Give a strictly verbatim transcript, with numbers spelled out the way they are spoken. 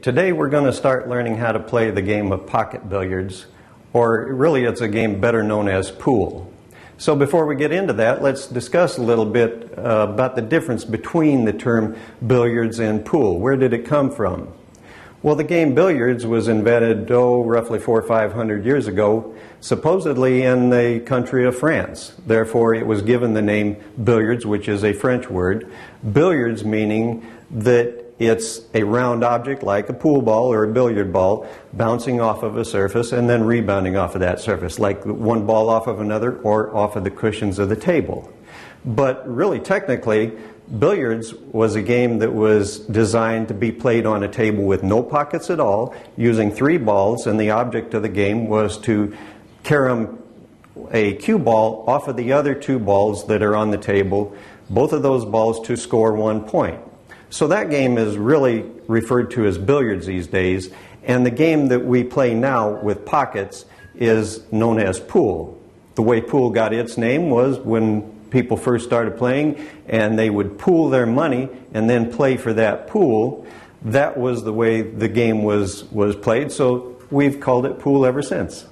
Today we're going to start learning how to play the game of pocket billiards, or really it's a game better known as pool. So before we get into that, let's discuss a little bit uh, about the difference between the term billiards and pool. Where did it come from? Well, the game billiards was invented, oh, roughly four or five hundred years ago, supposedly in the country of France. Therefore, it was given the name billiards, which is a French word. Billiards meaning that it's a round object like a pool ball or a billiard ball bouncing off of a surface and then rebounding off of that surface, like one ball off of another or off of the cushions of the table. But really, technically, billiards was a game that was designed to be played on a table with no pockets at all, using three balls, and the object of the game was to carry a cue ball off of the other two balls that are on the table, both of those balls to score one point. So that game is really referred to as billiards these days, and the game that we play now with pockets is known as pool. The way pool got its name was when people first started playing and they would pool their money and then play for that pool. That was the way the game was, was played, so we've called it pool ever since.